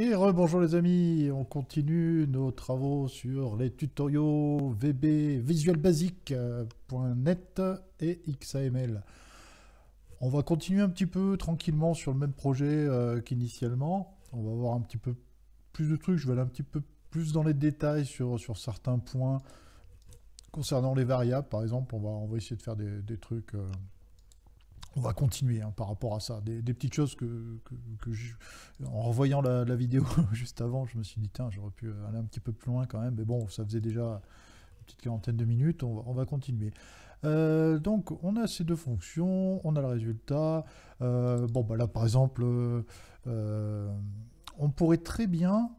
Et rebonjour les amis, on continue nos travaux sur les tutoriaux VB Visual Basic.net et XAML. On va continuer un petit peu tranquillement sur le même projet qu'initialement. On va voir un petit peu plus de trucs, je vais aller un petit peu plus dans les détails sur certains points concernant les variables. Par exemple, on va essayer de faire des trucs... On va continuer par rapport à ça, des petites choses que en revoyant la vidéo juste avant, je me suis dit tiens, j'aurais pu aller un petit peu plus loin quand même, mais bon, ça faisait déjà une petite quarantaine de minutes, on va continuer. Donc on a ces deux fonctions, on a le résultat. Bon bah là par exemple, on pourrait très bien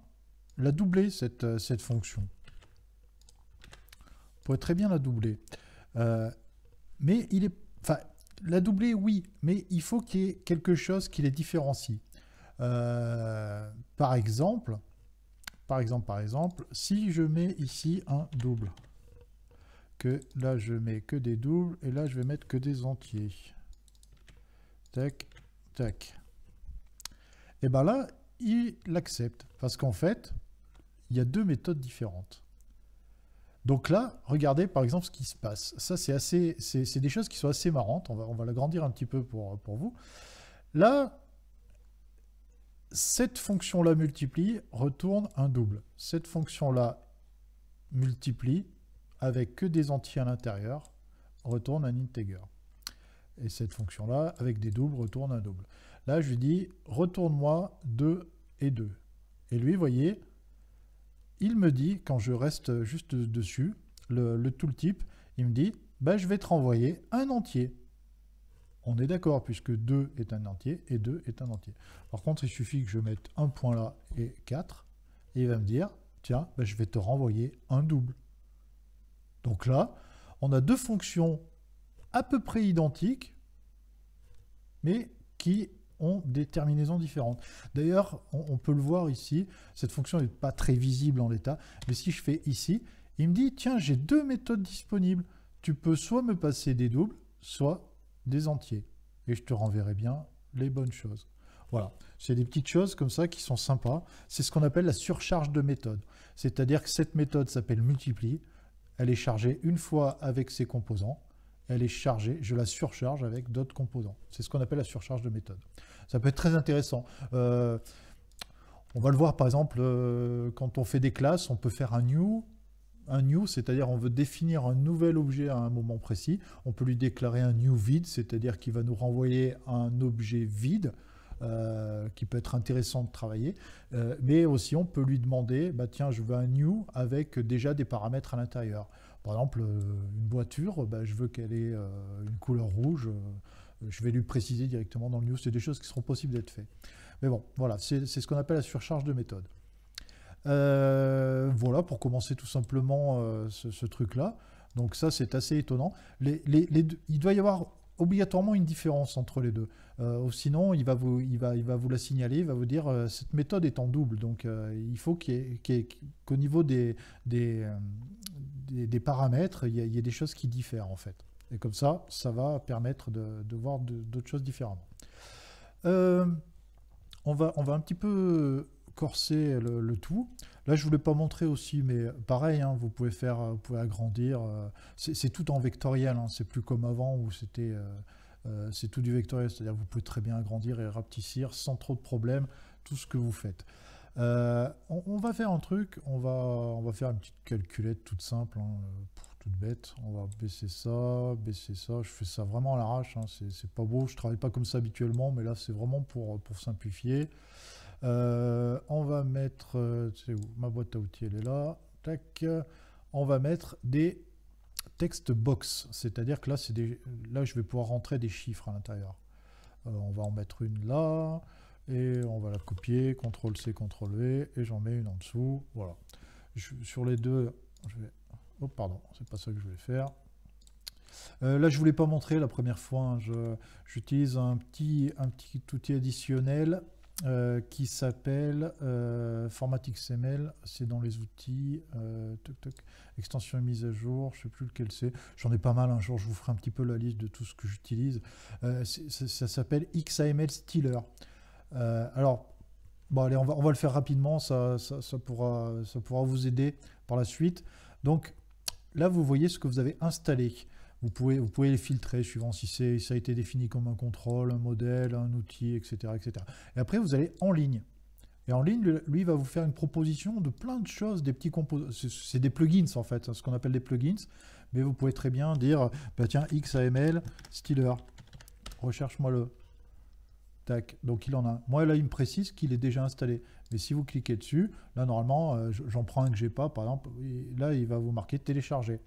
la doubler cette fonction. On pourrait très bien la doubler, mais il est... La doubler, oui, mais il faut qu'il y ait quelque chose qui les différencie. Par exemple, si je mets ici un double, que là je mets que des doubles, et là je vais mettre que des entiers. Tac, tac. Et bien là, il l'accepte, parce qu'en fait, il y a deux méthodes différentes. Donc là, regardez par exemple ce qui se passe. Ça, c'est des choses qui sont assez marrantes. On va l'agrandir un petit peu pour vous. Là, cette fonction-là multiplie, retourne un double. Cette fonction-là multiplie, avec que des entiers à l'intérieur, retourne un integer. Et cette fonction-là, avec des doubles, retourne un double. Là, je lui dis, retourne-moi 2 et 2. Et lui, vous voyez... Il me dit, quand je reste juste dessus, le tooltip, il me dit, bah, je vais te renvoyer un entier. On est d'accord, puisque 2 est un entier et 2 est un entier. Par contre, il suffit que je mette un point là et 4, et il va me dire, tiens, bah, je vais te renvoyer un double. Donc là, on a deux fonctions à peu près identiques, mais qui... ont des terminaisons différentes. D'ailleurs, on peut le voir ici, cette fonction n'est pas très visible en l'état, mais si je fais ici, il me dit, tiens, j'ai deux méthodes disponibles. Tu peux soit me passer des doubles, soit des entiers. Et je te renverrai bien les bonnes choses. Voilà, c'est des petites choses comme ça qui sont sympas. C'est ce qu'on appelle la surcharge de méthode. C'est-à-dire que cette méthode s'appelle multiply. Elle est chargée une fois avec ses composants. Elle est chargée, je la surcharge avec d'autres composants. C'est ce qu'on appelle la surcharge de méthode. Ça peut être très intéressant. On va le voir, par exemple, quand on fait des classes, on peut faire un new. Un new, c'est-à-dire on veut définir un nouvel objet à un moment précis. On peut lui déclarer un new vide, c'est-à-dire qu'il va nous renvoyer un objet vide, qui peut être intéressant de travailler. Mais aussi, on peut lui demander, bah, tiens, je veux un new avec déjà des paramètres à l'intérieur. Par exemple, une voiture, bah, je veux qu'elle ait une couleur rouge, je vais lui préciser directement dans le new. C'est des choses qui seront possibles d'être faites. Mais bon, voilà, c'est ce qu'on appelle la surcharge de méthode. Voilà, pour commencer tout simplement ce truc-là. Donc ça, c'est assez étonnant. Il doit y avoir obligatoirement une différence entre les deux. Sinon, il va vous la signaler, il va vous dire cette méthode est en double. Donc il faut qu'au niveau des paramètres, il y a des choses qui diffèrent en fait. Et comme ça, ça va permettre de voir d'autres choses différemment. On va un petit peu corser le tout. Là, je ne voulais pas montrer aussi, mais pareil, hein, vous pouvez agrandir. C'est tout en vectoriel, hein, c'est plus comme avant où c'était... c'est tout du vectoriel, c'est-à-dire que vous pouvez très bien agrandir et rapetir sans trop de problèmes tout ce que vous faites. On va faire un truc, on va faire une petite calculette toute simple, hein, toute bête. On va baisser ça, je fais ça vraiment à l'arrache, hein, c'est pas beau, je travaille pas comme ça habituellement, mais là c'est vraiment pour simplifier. On va mettre, c'est où ma boîte à outils, elle est là, tac, on va mettre des text box, c'est-à-dire que là, là je vais pouvoir rentrer des chiffres à l'intérieur. On va en mettre une là, et on va la copier, CTRL-C, CTRL-V, et j'en mets une en dessous, voilà. Sur les deux, je vais... Oh pardon, c'est pas ça que je voulais faire. Là, je voulais pas montrer la première fois, hein, j'utilise un petit outil additionnel qui s'appelle Format XML, c'est dans les outils, extension et mise à jour, je ne sais plus lequel c'est, j'en ai pas mal, un jour je vous ferai un petit peu la liste de tout ce que j'utilise, ça s'appelle XAML Styler. Alors, Bon, allez, on va le faire rapidement, ça pourra vous aider par la suite. Donc là, vous voyez ce que vous avez installé. Vous pouvez les filtrer suivant si ça a été défini comme un contrôle, un modèle, un outil, etc., etc. Et après, vous allez en ligne. Et en ligne, lui, va vous faire une proposition de plein de choses, des petits composants. C'est des plugins, en fait, ce qu'on appelle des plugins. Mais vous pouvez très bien dire, bah, tiens, XAML Styler, recherche-moi le. Tac. Donc, il en a un. Moi, là, il me précise qu'il est déjà installé. Mais si vous cliquez dessus, là, normalement, j'en prends un que j'ai pas, par exemple. Là, il va vous marquer télécharger.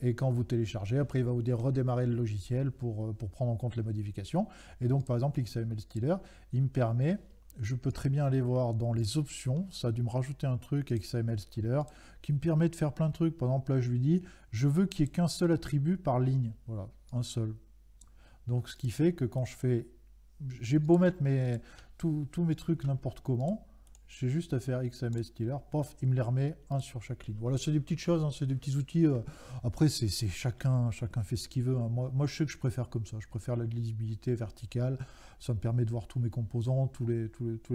Et quand vous téléchargez, après il va vous dire redémarrer le logiciel pour prendre en compte les modifications. Et donc par exemple XAML Styler, il me permet, je peux très bien aller voir dans les options, ça a dû me rajouter un truc XAML Styler, qui me permet de faire plein de trucs. Par exemple là je lui dis, je veux qu'il n'y ait qu'un seul attribut par ligne, voilà, un seul. Donc ce qui fait que quand je fais, j'ai beau mettre tous mes trucs n'importe comment, j'ai juste à faire XAML Styler, pof, il me les remet un sur chaque ligne. Voilà, c'est des petites choses, hein, c'est des petits outils. Après, c'est chacun fait ce qu'il veut. Hein. Moi, je sais que je préfère comme ça. Je préfère la lisibilité verticale. Ça me permet de voir tous mes composants, tous les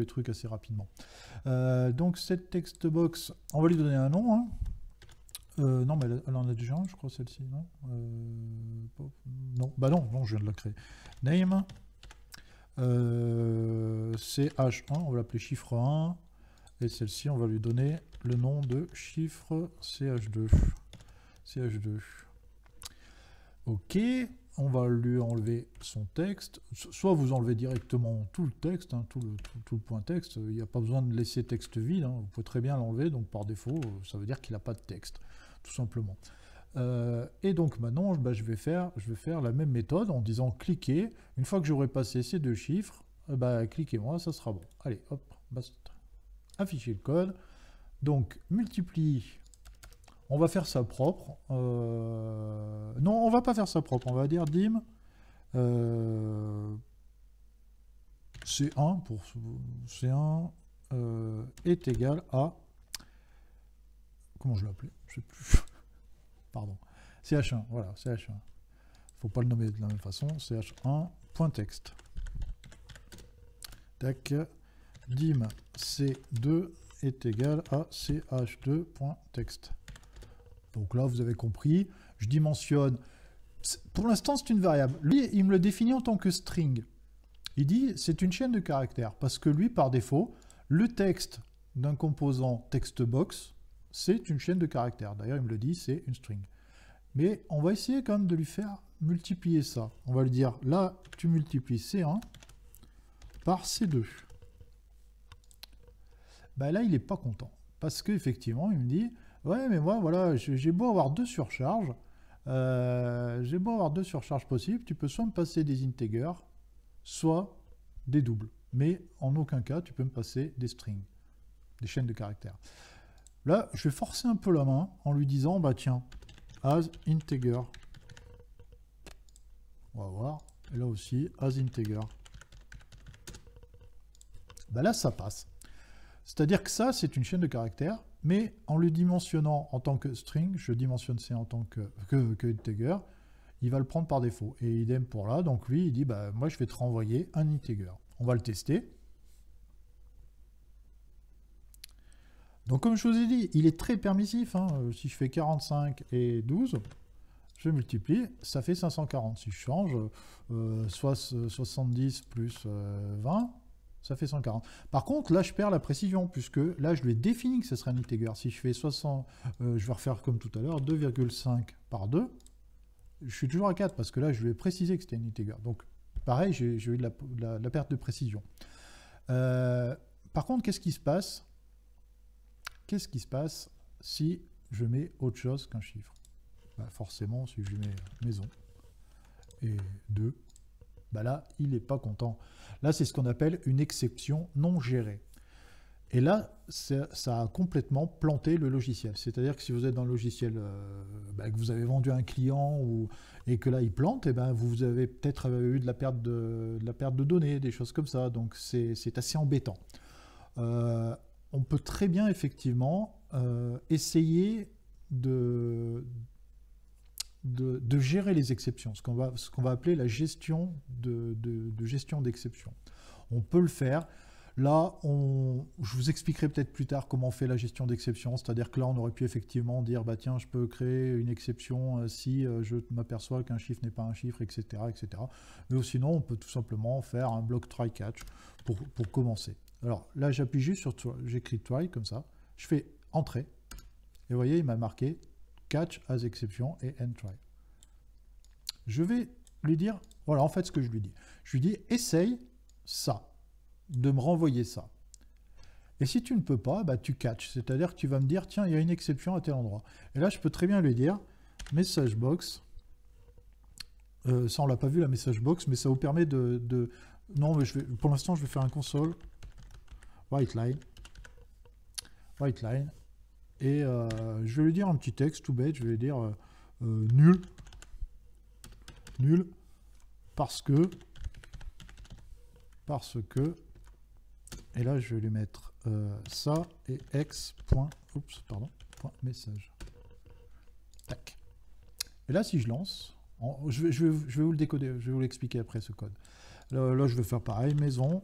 trucs assez rapidement. Donc, cette text box, on va lui donner un nom. Hein. Non, mais elle en a déjà un, je crois, celle-ci. Non, non, bah non, je viens de la créer. Name. CH1, on va l'appeler chiffre 1, et celle-ci on va lui donner le nom de chiffre CH2. Ok, on va lui enlever son texte, soit vous enlevez directement tout le texte, hein, tout le point texte, il n'y a pas besoin de laisser texte vide, hein, vous pouvez très bien l'enlever, donc par défaut ça veut dire qu'il n'a pas de texte, tout simplement. Et donc maintenant, bah, je vais faire la même méthode en disant cliquez. Une fois que j'aurai passé ces deux chiffres, bah, cliquez-moi, ça sera bon. Allez, hop, basta. Afficher le code. Donc, multiplie. On va faire ça propre. Non, on va pas faire ça propre. On va dire dim. C1 pour C1 est égal à. Comment je l'appelais? Je sais plus. Pardon, CH1, voilà, CH1. Faut pas le nommer de la même façon, CH1.text. Tac, dim C2 est égal à CH2.text. Donc là, vous avez compris, je dimensionne. Pour l'instant, c'est une variable. Lui, il me le définit en tant que string. Il dit, c'est une chaîne de caractères, parce que lui, par défaut, le texte d'un composant textbox, c'est une chaîne de caractères. D'ailleurs, il me le dit, c'est une string. Mais on va essayer quand même de lui faire multiplier ça. On va lui dire, là, tu multiplies C1 par C2. Ben là, il n'est pas content. Parce qu'effectivement, il me dit, ouais, mais moi, voilà, j'ai beau avoir deux surcharges. J'ai beau avoir deux surcharges possibles. Tu peux soit me passer des integers, soit des doubles. Mais en aucun cas, tu peux me passer des strings, des chaînes de caractères. Là, je vais forcer un peu la main en lui disant, bah tiens, as integer. On va voir. Et là aussi, as integer. Bah là, ça passe. C'est-à-dire que ça, c'est une chaîne de caractères, mais en le dimensionnant en tant que string, je dimensionne C en tant que integer, il va le prendre par défaut. Et idem pour là, donc lui, il dit, bah moi, je vais te renvoyer un integer. On va le tester. Donc comme je vous ai dit, il est très permissif, hein. Si je fais 45 et 12, je multiplie, ça fait 540. Si je change, soit 70 plus 20, ça fait 140. Par contre, là je perds la précision, puisque là je lui ai défini que ce serait un integer. Si je fais 60, je vais refaire comme tout à l'heure, 2,5 par 2, je suis toujours à 4, parce que là je lui ai précisé que c'était un integer. Donc pareil, j'ai eu de la perte de précision. Par contre, qu'est-ce qui se passe ? Qu'est-ce qui se passe si je mets autre chose qu'un chiffre? Bah forcément, si je mets maison et 2, bah là, il n'est pas content. Là, c'est ce qu'on appelle une exception non gérée. Et là, ça a complètement planté le logiciel. C'est-à-dire que si vous êtes dans le logiciel, bah, que vous avez vendu à un client et que là, il plante, et ben, vous avez peut-être eu de la perte de données, des choses comme ça. Donc, c'est assez embêtant. On peut très bien effectivement essayer de gérer les exceptions, ce qu'on va appeler la gestion d'exceptions. On peut le faire. Là, je vous expliquerai peut-être plus tard comment on fait la gestion d'exception, c'est-à-dire que là, on aurait pu effectivement dire, bah tiens, je peux créer une exception si je m'aperçois qu'un chiffre n'est pas un chiffre, etc., etc. Mais sinon, on peut tout simplement faire un bloc try-catch pour commencer. Alors là, j'appuie juste sur try, j'écris try comme ça, je fais entrée, et vous voyez, il m'a marqué catch as exception et end try. Je vais lui dire, voilà en fait ce que je lui dis. Je lui dis, essaye ça, de me renvoyer ça. Et si tu ne peux pas, bah, tu catches. C'est-à-dire que tu vas me dire, tiens, il y a une exception à tel endroit. Et là, je peux très bien lui dire, MessageBox. Ça, on l'a pas vu, la MessageBox, mais ça vous permet de... Non, mais pour l'instant, je vais faire un console. White line. Et je vais lui dire un petit texte tout bête. Je vais lui dire nul. Nul. Parce que, et là je vais lui mettre ça et x. Point message. Tac. Et là si je lance, je vais vous le décoder, je vais vous l'expliquer après ce code. Là je vais faire pareil, maison,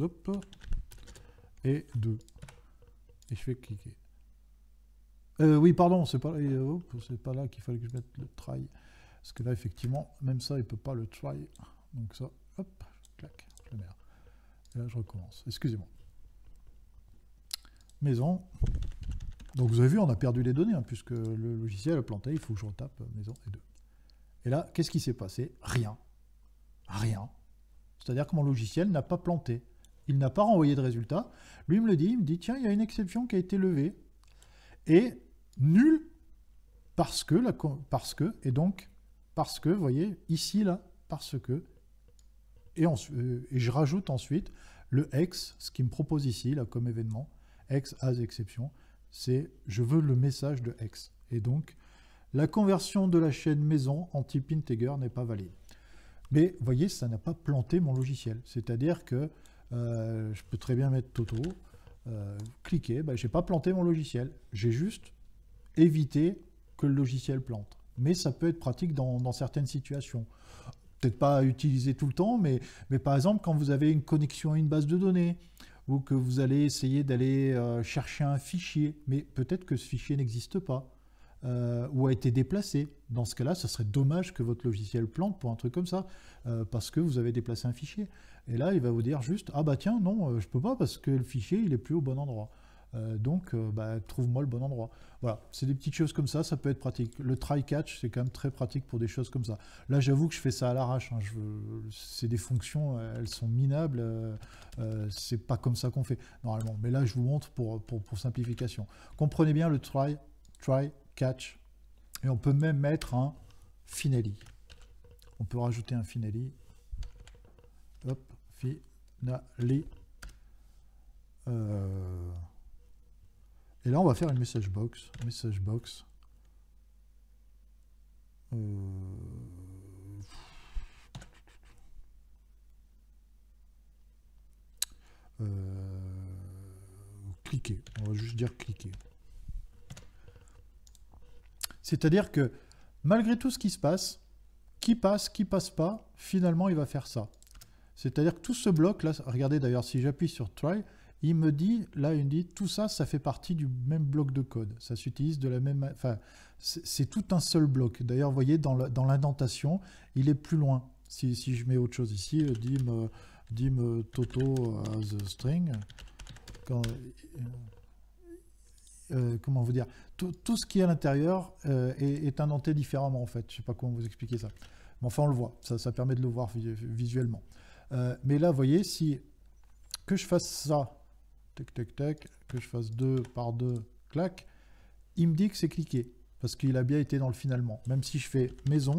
hop, et 2. Et je fais cliquer. Oui, pardon, c'est pas là qu'il fallait que je mette le try. Parce que là effectivement, même ça il peut pas le try. Donc ça, hop, clac. Et là je recommence, excusez-moi. Maison. Donc vous avez vu, on a perdu les données, hein, puisque le logiciel a planté, il faut que je retape maison et 2. Et là, qu'est-ce qui s'est passé? Rien. Rien. C'est-à-dire que mon logiciel n'a pas planté. Il n'a pas renvoyé de résultat. Lui me le dit, il me dit, tiens, il y a une exception qui a été levée. Et nul, parce que, vous voyez, ici, là, parce que. Et je rajoute ensuite le X, ce qu'il me propose ici, là, comme événement, X as exception, c'est je veux le message de X. Et donc, la conversion de la chaîne maison en type integer n'est pas valide. Mais, vous voyez, ça n'a pas planté mon logiciel. C'est-à-dire que je peux très bien mettre Toto, cliquer, bah, j'ai pas planté mon logiciel. J'ai juste évité que le logiciel plante. Mais ça peut être pratique dans certaines situations. Peut-être pas à utiliser tout le temps, mais par exemple, quand vous avez une connexion à une base de données, ou que vous allez essayer d'aller chercher un fichier, mais peut-être que ce fichier n'existe pas, ou a été déplacé. Dans ce cas-là, ce serait dommage que votre logiciel plante pour un truc comme ça, parce que vous avez déplacé un fichier. Et là, il va vous dire juste, ah bah tiens, non, je peux pas, parce que le fichier, il est plus au bon endroit. Donc, trouve-moi le bon endroit. Voilà, c'est des petites choses comme ça, ça peut être pratique. Le try-catch, c'est quand même très pratique pour des choses comme ça. Là, j'avoue que je fais ça à l'arrache. Hein. C'est des fonctions, elles sont minables. C'est pas comme ça qu'on fait, normalement. Mais là, je vous montre pour simplification. Comprenez bien le try-catch. Et on peut même mettre un finally. On peut rajouter un finally. Hop, finally. Et là, on va faire une MessageBox. MessageBox. Cliquer. On va juste dire cliquer. C'est-à-dire que malgré tout ce qui se passe, qui passe pas, finalement, il va faire ça. C'est-à-dire que tout ce bloc, là, regardez d'ailleurs, si j'appuie sur try, il me dit, là, il me dit, tout ça, ça fait partie du même bloc de code. Ça s'utilise de la même... Enfin, c'est tout un seul bloc. D'ailleurs, vous voyez, dans l'indentation, il est plus loin. Si je mets autre chose ici, dim Toto as a string. Comment vous dire, tout ce qui est à l'intérieur est indenté différemment, en fait. Je ne sais pas comment vous expliquer ça. Mais enfin, on le voit. Ça permet de le voir visuellement. Mais là, vous voyez, si que je fasse ça... Tac, tac, tac, que je fasse 2 par 2, clac, il me dit que c'est cliqué, parce qu'il a bien été dans le finalement. Même si je fais maison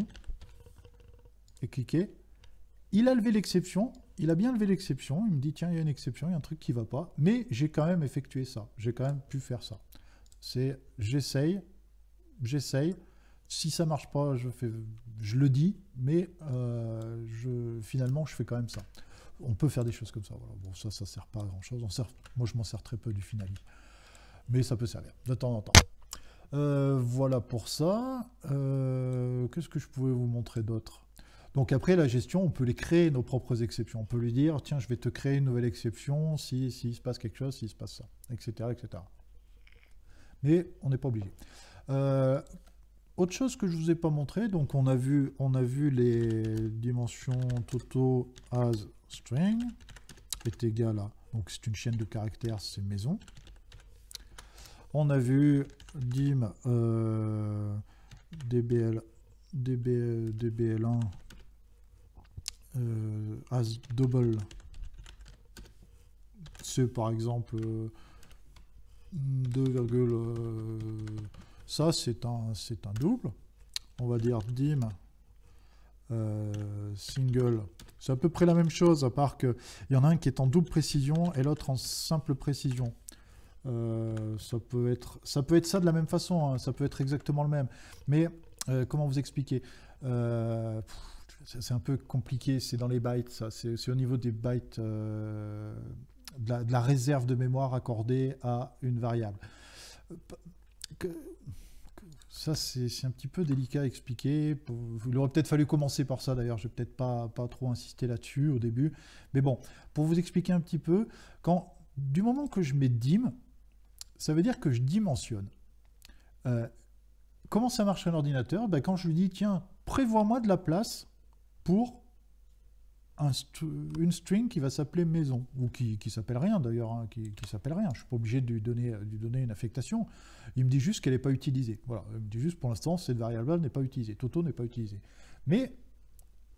et cliquer, il a levé l'exception, il a bien levé l'exception, il me dit tiens, il y a une exception, il y a un truc qui va pas, mais j'ai quand même effectué ça, j'ai quand même pu faire ça. C'est j'essaye, si ça marche pas, je le dis, mais finalement je fais quand même ça. On peut faire des choses comme ça. Voilà. Bon, ça sert pas à grand chose. Moi, je m'en sers très peu du finally. Mais ça peut servir de temps en temps. Voilà pour ça. Qu'est-ce que je pouvais vous montrer d'autre? Donc après, la gestion, on peut les créer, nos propres exceptions. On peut lui dire, tiens, je vais te créer une nouvelle exception s'il se passe quelque chose, s'il se passe ça, etc. etc. Mais on n'est pas obligé. Autre chose que je ne vous ai pas montré, donc on a vu les dimensions totaux as string est égal à, donc c'est une chaîne de caractères, c'est maison. On a vu dim dbl1 as double, c'est par exemple 2, ça c'est un double. On va dire dim single, c'est à peu près la même chose, à part qu'il y en a un qui est en double précision et l'autre en simple précision. Ça peut être ça de la même façon, hein, ça peut être exactement le même, mais comment vous expliquer, c'est un peu compliqué, c'est dans les bytes, ça, c'est au niveau des bytes, de la réserve de mémoire accordée à une variable. Ça, c'est un petit peu délicat à expliquer. Il aurait peut-être fallu commencer par ça, d'ailleurs. Je vais peut-être pas trop insister là-dessus au début. Mais bon, pour vous expliquer un petit peu, du moment que je mets dim, ça veut dire que je dimensionne. Comment ça marche à l'ordinateur? Ben, quand je lui dis, tiens, prévois-moi de la place pour une string qui va s'appeler maison, ou qui s'appelle rien d'ailleurs, hein, qui s'appelle rien, je suis pas obligé de lui donner une affectation, il me dit juste qu'elle n'est pas utilisée, voilà, il me dit juste pour l'instant cette variable n'est pas utilisée, Toto n'est pas utilisée, mais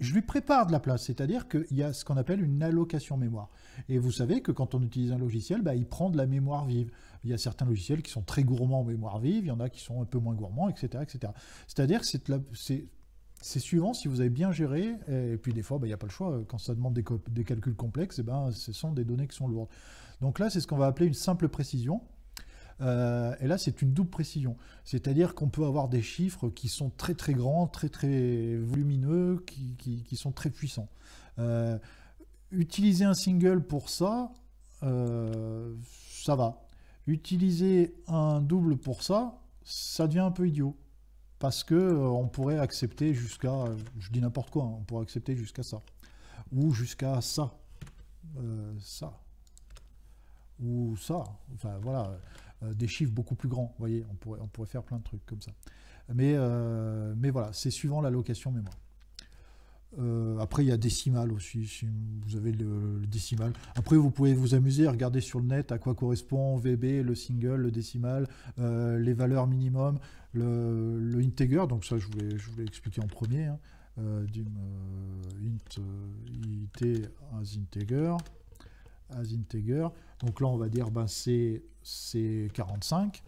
je lui prépare de la place, c'est-à-dire qu'il y a ce qu'on appelle une allocation mémoire, et vous savez que quand on utilise un logiciel, bah, il prend de la mémoire vive, il y a certains logiciels qui sont très gourmands en mémoire vive, il y en a qui sont un peu moins gourmands, etc., etc., c'est-à-dire que c'est suivant si vous avez bien géré, et puis des fois, il n'y a pas le choix, quand ça demande des calculs complexes, ce sont des données qui sont lourdes. Donc là, c'est ce qu'on va appeler une simple précision, et là, c'est une double précision, c'est-à-dire qu'on peut avoir des chiffres qui sont très très grands, très très volumineux, qui sont très puissants. Utiliser un single pour ça, ça va. Utiliser un double pour ça, ça devient un peu idiot. Parce que on pourrait accepter jusqu'à, je dis n'importe quoi, hein, on pourrait accepter jusqu'à ça, ou jusqu'à ça, ça, ou ça, enfin voilà, des chiffres beaucoup plus grands, vous voyez, on pourrait faire plein de trucs comme ça. Mais voilà, c'est suivant l'allocation mémoire. Après, il y a décimal aussi, si vous avez le décimal. Après, vous pouvez vous amuser, regarder sur le net à quoi correspond VB, le single, le décimal, les valeurs minimum, le integer, donc ça, je voulais expliquer en premier. Hein. Int as integer. Donc là, on va dire, ben, c'est 45.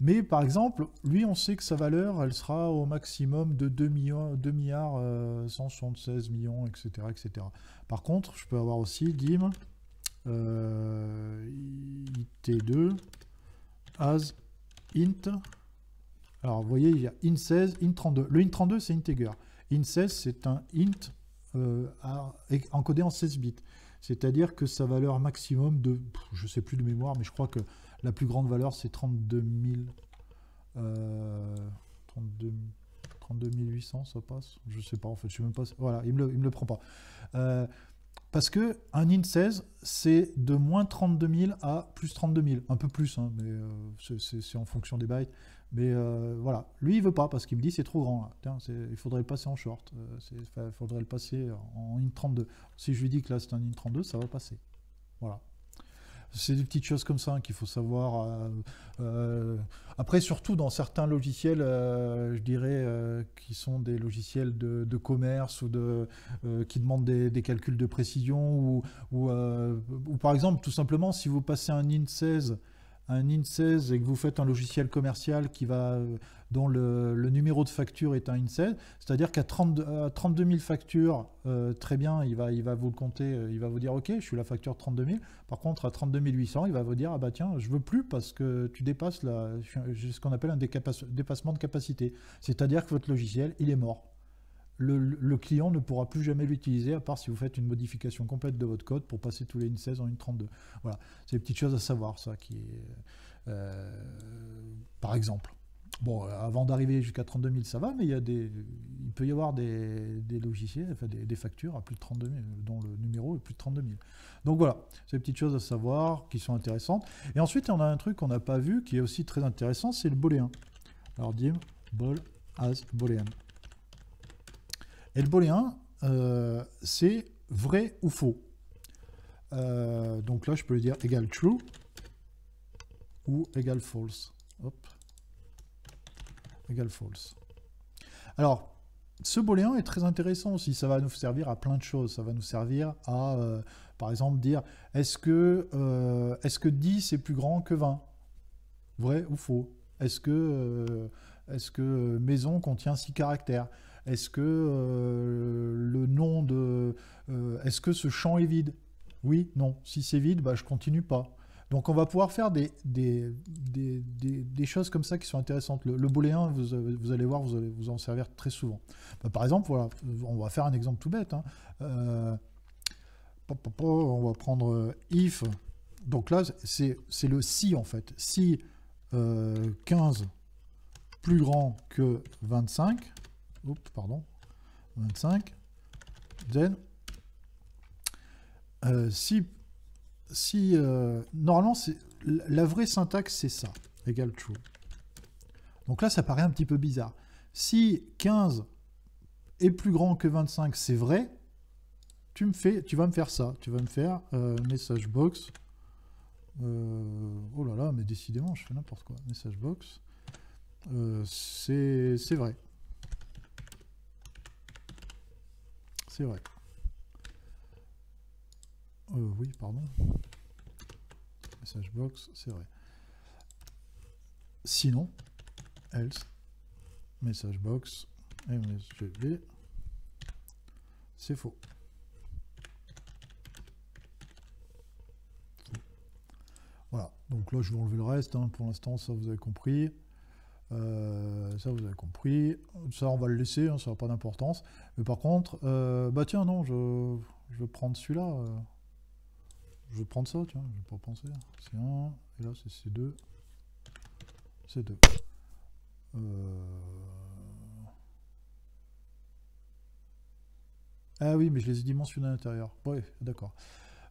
Mais par exemple, lui, on sait que sa valeur, elle sera au maximum de 2 milliards 176 millions, etc., etc. Par contre, je peux avoir aussi dim it2 as int. Alors, vous voyez, il y a int 16, int 32. Le int 32, c'est integer. Int 16, c'est un int encodé en 16 bits. C'est-à-dire que sa valeur maximum de, je ne sais plus de mémoire, mais je crois que la plus grande valeur, c'est 32 800, ça passe. Je sais pas, en fait, je sais même pas. Voilà, il me le prend pas. Parce que un int 16, c'est de moins 32 000 à plus 32 000. Un peu plus, hein, mais c'est en fonction des bytes. Mais voilà, lui, il veut pas parce qu'il me dit c'est trop grand. Là. Tiens, il faudrait le passer en short. Il faudrait le passer en int 32. Si je lui dis que là, c'est un int 32, ça va passer. Voilà. C'est des petites choses comme ça hein, qu'il faut savoir. Après, surtout dans certains logiciels, je dirais, qui sont des logiciels de commerce ou qui demandent des calculs de précision. Ou par exemple, tout simplement, si vous passez un int 16 et que vous faites un logiciel commercial dont le numéro de facture est un int 16, c'est-à-dire qu'à 32 000 factures, très bien, il va vous le compter, il va vous dire ok, je suis la facture 32 000, par contre à 32 800, il va vous dire ah bah tiens, je veux plus parce que tu dépasses ce qu'on appelle un dépassement de capacité, c'est-à-dire que votre logiciel, il est mort. Le client ne pourra plus jamais l'utiliser à part si vous faites une modification complète de votre code pour passer tous les int 16 en int 32. Voilà, c'est des petites choses à savoir, ça, par exemple. Bon, avant d'arriver jusqu'à 32 000, ça va, mais il peut y avoir des logiciels, enfin des factures à plus de 32 000, dont le numéro est plus de 32 000. Donc voilà, ces petites choses à savoir qui sont intéressantes. Et ensuite, on a un truc qu'on n'a pas vu qui est aussi très intéressant, c'est le booléen. Alors, dim bol as booléen. Et le booléen, c'est vrai ou faux. Donc là, je peux lui dire égal true ou égal false. Hop. Égal false. Alors, ce booléen est très intéressant aussi, ça va nous servir à plein de choses. Ça va nous servir à, par exemple, dire est-ce que 10 est plus grand que 20? Vrai ou faux? Est-ce que maison contient 6 caractères? Est-ce que le nom de... est-ce que ce champ est vide? Oui, non. Si c'est vide, bah, je continue pas. Donc on va pouvoir faire des choses comme ça qui sont intéressantes. Le booléen, vous allez voir, vous allez vous en servir très souvent. Bah, par exemple, voilà, on va faire un exemple tout bête. Hein. On va prendre if. Donc là, c'est le si en fait. Si 15 plus grand que 25, oups, pardon, 25, then, normalement, la vraie syntaxe, c'est ça, égal true. Donc là, ça paraît un petit peu bizarre. Si 15 est plus grand que 25, c'est vrai, tu vas me faire ça. Tu vas me faire MessageBox. Oh là là, mais décidément, je fais n'importe quoi. MessageBox, c'est vrai. C'est vrai. Oui, pardon. MessageBox, c'est vrai. Sinon, else, MessageBox, MSGB, c'est faux. Voilà. Donc là, je vais enlever le reste. Hein. Pour l'instant, ça, vous avez compris. Ça vous avez compris, ça on va le laisser, hein, ça n'a pas d'importance, mais par contre, bah tiens non, je vais prendre celui-là, je vais prendre ça, tiens, je vais pas penser, c'est 1, et là c'est 2, c'est 2. Ah oui, mais je les ai dimensionnés à l'intérieur, ouais, d'accord,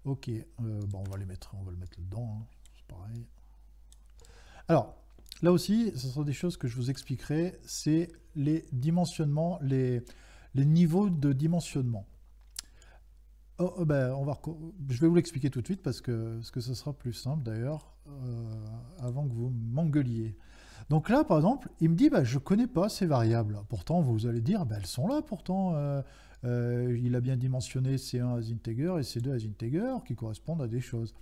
ok, bon, on va le mettre dedans, hein. C'est pareil. Alors, là aussi, ce sont des choses que je vous expliquerai, c'est les dimensionnements, les niveaux de dimensionnement. Oh, ben, je vais vous l'expliquer tout de suite parce que ce sera plus simple d'ailleurs, avant que vous m'engueuliez. Donc là, par exemple, il me dit ben, je ne connais pas ces variables. Pourtant, vous allez dire ben, elles sont là, pourtant. Il a bien dimensionné C1 as integer et C2 as integer qui correspondent à des choses.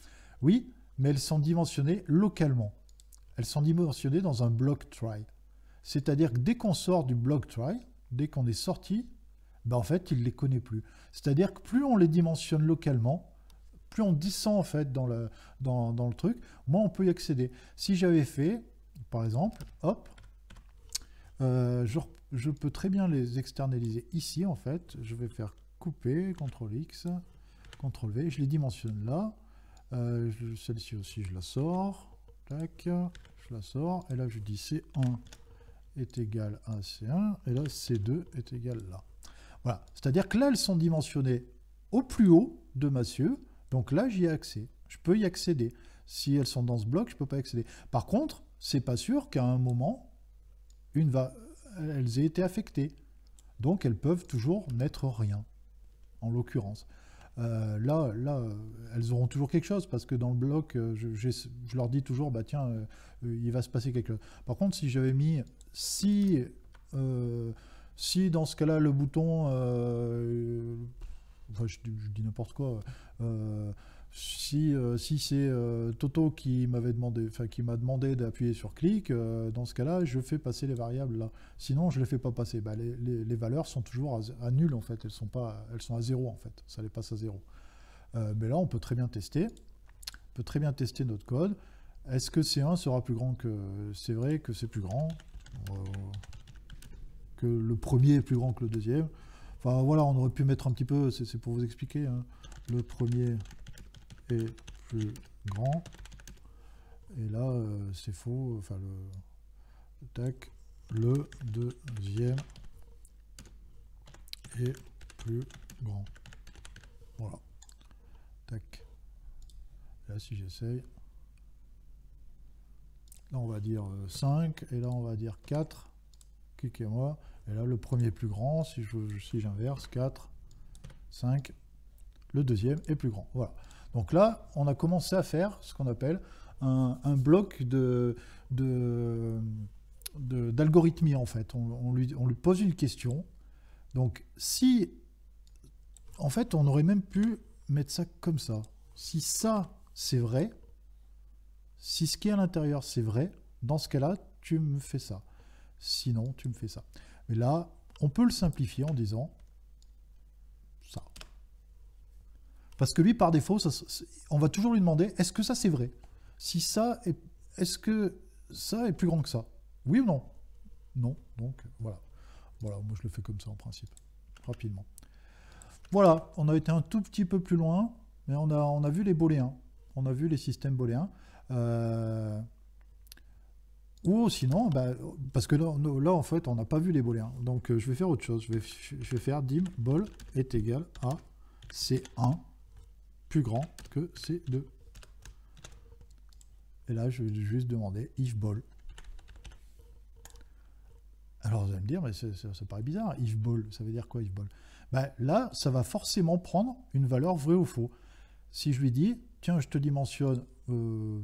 Oui, mais elles sont dimensionnées localement. Elles sont dimensionnées dans un block try. C'est-à-dire que dès qu'on sort du block try, dès qu'on est sorti, ben en fait, il ne les connaît plus. C'est-à-dire que plus on les dimensionne localement, plus on descend en fait dans le truc, moins on peut y accéder. Si j'avais fait, par exemple, hop, je peux très bien les externaliser ici en fait. Je vais faire couper, CTRL X, CTRL V, je les dimensionne là. Celle-ci aussi, je la sors. Tac, je la sors, et là je dis C1 est égal à C1, et là C2 est égal là. Voilà, c'est-à-dire que là elles sont dimensionnées au plus haut de ma CIE, donc là j'y ai accès, je peux y accéder. Si elles sont dans ce bloc, je ne peux pas y accéder. Par contre, c'est pas sûr qu'à un moment, elles aient été affectées. Donc elles peuvent toujours n'être rien, en l'occurrence. Là, elles auront toujours quelque chose parce que dans le bloc, je leur dis toujours, bah tiens, il va se passer quelque chose. Par contre, si j'avais mis si dans ce cas-là, le bouton, enfin, je dis n'importe quoi, si c'est Toto qui m'avait demandé, enfin qui m'a demandé d'appuyer sur clic, dans ce cas-là, je fais passer les variables là. Sinon, je ne les fais pas passer. Bah, les valeurs sont toujours à nul en fait. Elles sont à 0 en fait. Ça les passe à 0. Mais là, on peut très bien tester. On peut très bien tester notre code. Est-ce que C1 sera plus grand que... C'est vrai que c'est plus grand. Que le premier est plus grand que le deuxième. Enfin voilà, on aurait pu mettre un petit peu. C'est pour vous expliquer. Hein. Le premier est plus grand, et là c'est faux, enfin tac, le deuxième est plus grand. Voilà. Tac. Là, si j'essaye, là, on va dire 5, et là, on va dire 4. Cliquez-moi. Et là, le premier est plus grand. Si j'inverse, 4, 5, le deuxième est plus grand. Voilà. Donc là, on a commencé à faire ce qu'on appelle un bloc d'algorithmie, en fait. On lui pose une question. Donc, si... En fait, on aurait même pu mettre ça comme ça. Si ça, c'est vrai, si ce qui est à l'intérieur, c'est vrai, dans ce cas-là, tu me fais ça. Sinon, tu me fais ça. Mais là, on peut le simplifier en disant ça. Parce que lui, par défaut, ça, on va toujours lui demander, est-ce que ça, c'est vrai? Si ça, est-ce que ça est plus grand que ça? Oui ou non? Non, donc voilà. Voilà, moi, je le fais comme ça, en principe, rapidement. Voilà, on a été un tout petit peu plus loin, mais on a vu les booléens, on a vu les systèmes booléens. Ou sinon, bah, parce que là, en fait, on n'a pas vu les booléens. Donc, je vais faire autre chose. Je vais faire dim bool est égal à C1 plus grand que C2. Et là, je vais juste demander if bool. Alors, vous allez me dire, mais ça paraît bizarre, if bool, ça veut dire quoi if bool? Ben là, ça va forcément prendre une valeur vraie ou faux. Si je lui dis, tiens, je te dimensionne, on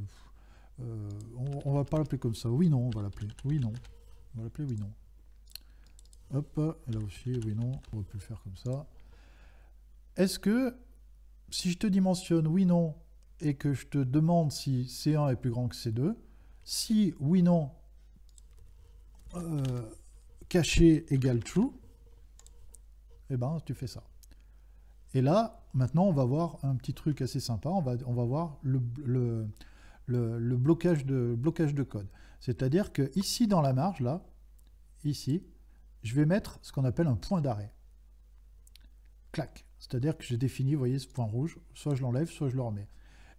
va pas l'appeler comme ça. Oui, non, on va l'appeler. Oui, non. On va l'appeler oui, non. Hop, et là aussi, oui, non. On va plus le faire comme ça. Est-ce que, si je te dimensionne oui, non, et que je te demande si C1 est plus grand que C2, si oui, non, caché égale true, eh ben, tu fais ça. Et là, maintenant, on va voir un petit truc assez sympa. On va voir le blocage de code. C'est-à-dire que ici, dans la marge, là, ici, je vais mettre ce qu'on appelle un point d'arrêt. Clac. C'est-à-dire que j'ai défini, vous voyez, ce point rouge. Soit je l'enlève, soit je le remets.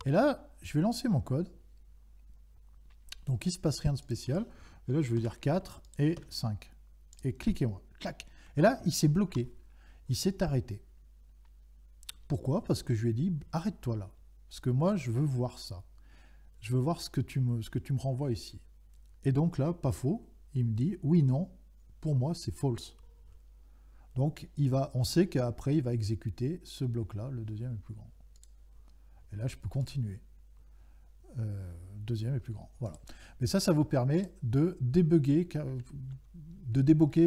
Et là, je vais lancer mon code. Donc, il ne se passe rien de spécial. Et là, je vais dire 4 et 5. Et cliquez-moi. Clac. Et là, il s'est bloqué. Il s'est arrêté. Pourquoi? Parce que je lui ai dit, arrête-toi là. Parce que moi, je veux voir ça. Je veux voir ce que tu me renvoies ici. Et donc là, pas faux, il me dit, oui, non, pour moi, c'est false. Donc, on sait qu'après, il va exécuter ce bloc-là, le deuxième est plus grand. Et là, je peux continuer. Deuxième est plus grand, voilà. Mais ça vous permet de débugger,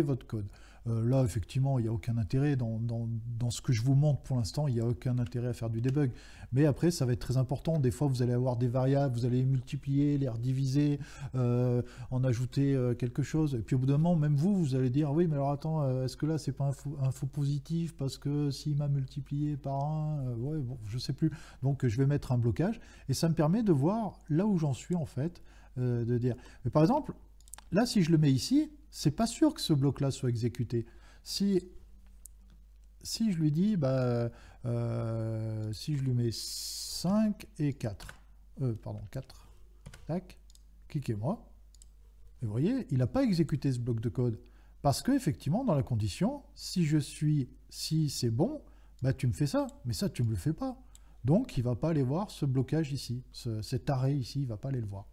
votre code. Là, effectivement, il n'y a aucun intérêt. Dans ce que je vous montre pour l'instant, il n'y a aucun intérêt à faire du debug. Mais après, ça va être très important. Des fois, vous allez avoir des variables, vous allez les multiplier, les rediviser, en ajouter quelque chose. Et puis, au bout d'un moment, même vous allez dire, oui, mais alors attends, est-ce que là, c'est pas un faux positif? Parce que s'il m'a multiplié par 1, ouais, bon, je sais plus. Donc, je vais mettre un blocage. Et ça me permet de voir là où j'en suis, en fait, de dire. Mais par exemple, là, si je le mets ici, c'est pas sûr que ce bloc-là soit exécuté. Si je lui dis, bah, si je lui mets 5 et 4, pardon, 4, tac, cliquez-moi, et vous voyez, il n'a pas exécuté ce bloc de code. Parce que, effectivement, dans la condition, si c'est bon, bah, tu me fais ça, mais ça, tu ne me le fais pas. Donc, il ne va pas aller voir ce blocage ici, cet arrêt ici, il ne va pas aller le voir,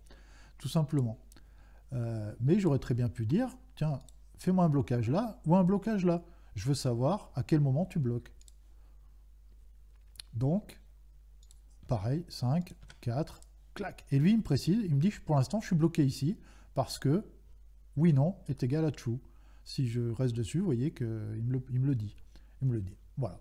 tout simplement. Mais j'aurais très bien pu dire, tiens, fais-moi un blocage là ou un blocage là. Je veux savoir à quel moment tu bloques. Donc, pareil, 5, 4, clac. Et lui, il me précise, il me dit, pour l'instant, je suis bloqué ici parce que oui, non est égal à true. Si je reste dessus, vous voyez qu'il me le dit. Il me le dit. Voilà.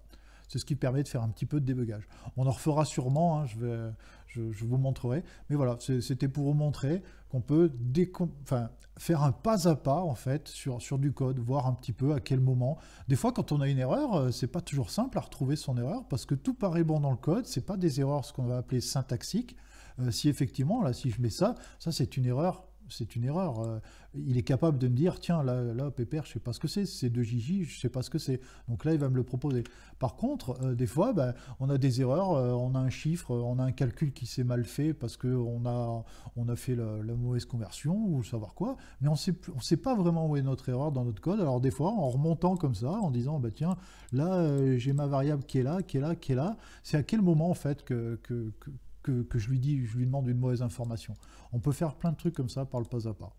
C'est ce qui permet de faire un petit peu de débugage. On en refera sûrement, hein, je vous montrerai. Mais voilà, c'était pour vous montrer qu'on peut faire un pas à pas, en fait, sur du code, voir un petit peu à quel moment. Des fois, quand on a une erreur, c'est pas toujours simple à retrouver son erreur, parce que tout paraît bon dans le code, c'est pas des erreurs, ce qu'on va appeler syntaxiques. Si effectivement, là, si je mets ça, c'est une erreur c'est une erreur. Il est capable de me dire, tiens, là pépère, je sais pas ce que c'est 2 Gigi, je sais pas ce que c'est. Donc là, il va me le proposer. Par contre, des fois, bah, on a des erreurs, on a un chiffre, on a un calcul qui s'est mal fait parce qu'on a fait la mauvaise conversion ou savoir quoi, mais on sait pas vraiment où est notre erreur dans notre code. Alors des fois, en remontant comme ça, en disant, bah tiens, là, j'ai ma variable qui est là, qui est là, qui est là, c'est à quel moment, en fait, que je lui demande une mauvaise information. On peut faire plein de trucs comme ça par le pas à pas.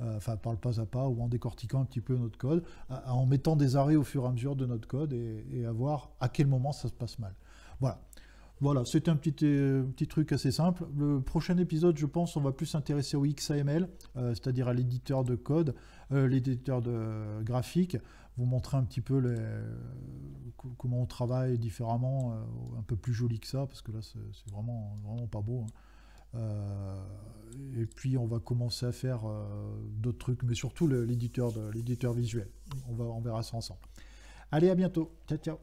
Enfin, par le pas à pas, ou en décortiquant un petit peu notre code, en mettant des arrêts au fur et à mesure de notre code et à voir à quel moment ça se passe mal. Voilà. Voilà, c'était un petit truc assez simple. Le prochain épisode, je pense, on va plus s'intéresser au XAML, c'est-à-dire à l'éditeur de code, l'éditeur de graphique, vous montrer un petit peu comment on travaille différemment, un peu plus joli que ça, parce que là, c'est vraiment, vraiment pas beau, hein. Et puis on va commencer à faire d'autres trucs, mais surtout l'éditeur visuel. On verra ça ensemble. Allez, à bientôt. Ciao, ciao.